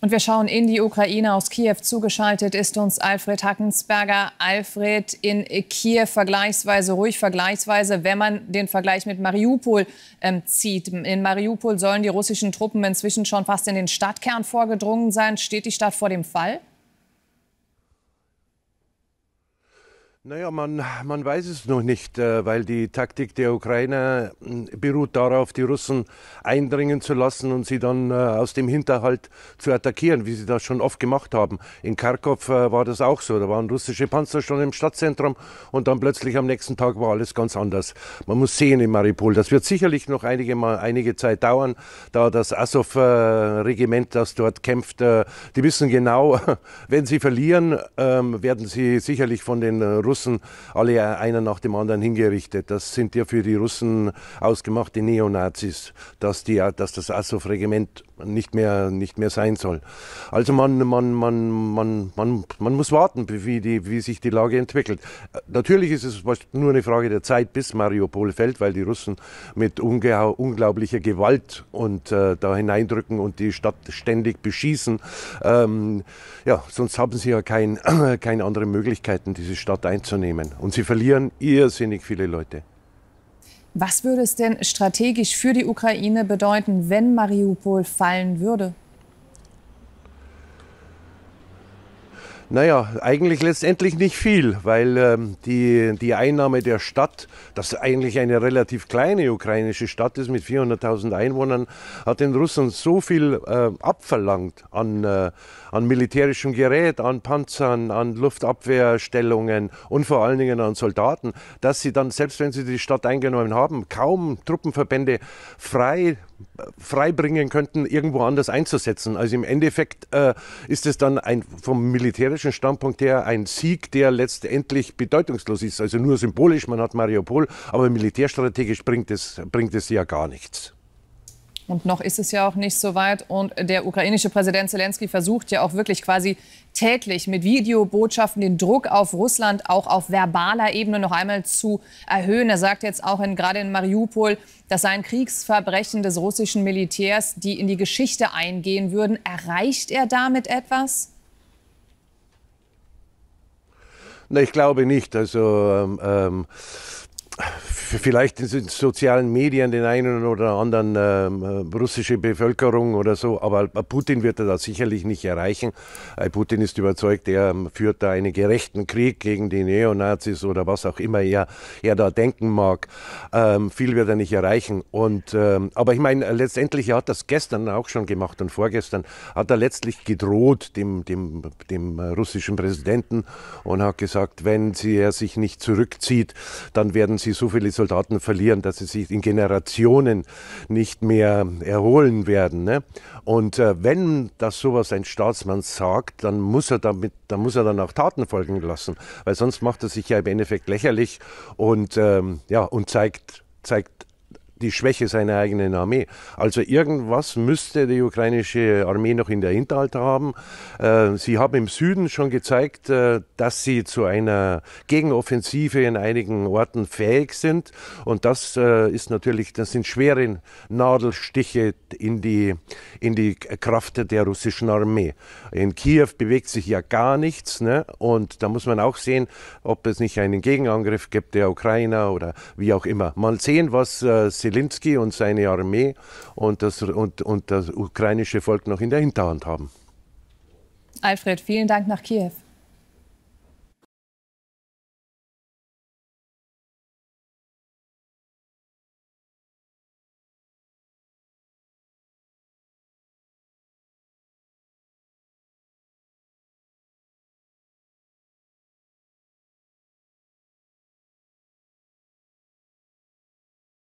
Und wir schauen in die Ukraine. Aus Kiew zugeschaltet ist uns Alfred Hackensberger. Alfred, in Kiew vergleichsweise ruhig, wenn man den Vergleich mit Mariupol zieht. In Mariupol sollen die russischen Truppen inzwischen schon fast in den Stadtkern vorgedrungen sein. Steht die Stadt vor dem Fall? Naja, man weiß es noch nicht, weil die Taktik der Ukrainer beruht darauf, die Russen eindringen zu lassen und sie dann aus dem Hinterhalt zu attackieren, wie sie das schon oft gemacht haben. In Kharkov war das auch so, da waren russische Panzer schon im Stadtzentrum und dann plötzlich am nächsten Tag war alles ganz anders. Man muss sehen in Mariupol, das wird sicherlich noch einige Zeit dauern, da das Asow-Regiment, das dort kämpft, die wissen genau, wenn sie verlieren, werden sie sicherlich von den Russen alle einer nach dem anderen hingerichtet. Das sind ja für die Russen ausgemachte Neonazis, dass das Asow-Regiment nicht mehr sein soll. Also man muss warten, wie sich die Lage entwickelt. Natürlich ist es nur eine Frage der Zeit, bis Mariupol fällt, weil die Russen mit unglaublicher Gewalt und da hineindrücken und die Stadt ständig beschießen. Ja, sonst haben sie ja keine anderen Möglichkeiten, diese Stadt einzunehmen. Und sie verlieren irrsinnig viele Leute. Was würde es denn strategisch für die Ukraine bedeuten, wenn Mariupol fallen würde? Naja, eigentlich letztendlich nicht viel, weil die Einnahme der Stadt, das eigentlich eine relativ kleine ukrainische Stadt ist mit 400.000 Einwohnern, hat den Russen so viel abverlangt an militärischem Gerät, an Panzern, an Luftabwehrstellungen und vor allen Dingen an Soldaten, dass sie dann, selbst wenn sie die Stadt eingenommen haben, kaum Truppenverbände freibringen könnten, irgendwo anders einzusetzen. Also im Endeffekt ist es dann vom militärischen Standpunkt her ein Sieg, der letztendlich bedeutungslos ist. Also nur symbolisch, man hat Mariupol, aber militärstrategisch bringt es ja gar nichts. Und noch ist es ja auch nicht so weit. Und der ukrainische Präsident Selenskyj versucht ja auch wirklich quasi täglich mit Videobotschaften den Druck auf Russland auch auf verbaler Ebene noch einmal zu erhöhen. Er sagt jetzt auch gerade in Mariupol, das seien Kriegsverbrechen des russischen Militärs, die in die Geschichte eingehen würden. Erreicht er damit etwas? Na, ich glaube nicht. Also vielleicht in den sozialen Medien den einen oder anderen russische Bevölkerung oder so, aber Putin wird er da sicherlich nicht erreichen. Putin ist überzeugt, er führt da einen gerechten Krieg gegen die Neonazis oder was auch immer er da denken mag. Viel wird er nicht erreichen. Und, aber ich meine, letztendlich, er hat das gestern auch schon gemacht und vorgestern hat er letztlich gedroht dem russischen Präsidenten und hat gesagt, wenn er sich nicht zurückzieht, dann werden sie so viele Soldaten verlieren, dass sie sich in Generationen nicht mehr erholen werden, ne? Und wenn das sowas ein Staatsmann sagt, dann muss er dann auch Taten folgen lassen, weil sonst macht er sich ja im Endeffekt lächerlich und ja, und zeigt die Schwäche seiner eigenen Armee. Also irgendwas müsste die ukrainische Armee noch in der Hinterhalt haben. Sie haben im Süden schon gezeigt, dass sie zu einer Gegenoffensive in einigen Orten fähig sind. Und das ist natürlich, das sind schwere Nadelstiche in die Kraft der russischen Armee. In Kiew bewegt sich ja gar nichts, ne? Und da muss man auch sehen, ob es nicht einen Gegenangriff gibt der Ukrainer oder wie auch immer. Mal sehen, was Selenskyj und seine Armee und das ukrainische Volk noch in der Hinterhand haben. Alfred, vielen Dank nach Kiew.